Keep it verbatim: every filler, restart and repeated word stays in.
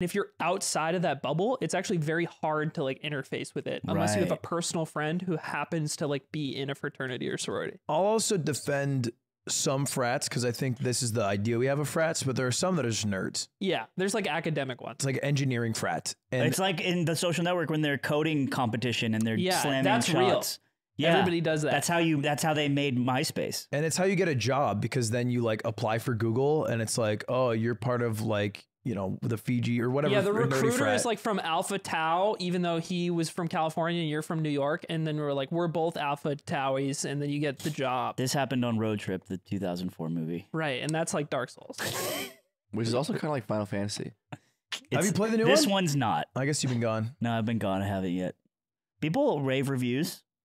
And if you're outside of that bubble, it's actually very hard to like interface with it unless right. you have a personal friend who happens to like be in a fraternity or sorority. I'll also defend some frats because I think this is the idea we have of frats, but there are some that are just nerds. Yeah, there's like academic ones. It's like engineering frat. And it's like in the social network when they're coding competition and they're yeah, slamming that's shots. Real. Yeah, everybody does that. That's how you. That's how they made MySpace. And it's how you get a job because then you like apply for Google and it's like, oh, you're part of like, you know, the Fiji or whatever. Yeah, the recruiter is like from Alpha Tau, even though he was from California and you're from New York. And then we're like, we're both Alpha Tauis. And then you get the job. This happened on Road Trip, the two thousand four movie. Right. And that's like Dark Souls. Which is also kind of like Final Fantasy. It's, have you played the new this one? This one's not. I guess you've been gone. No, I've been gone. I haven't yet. People rave reviews.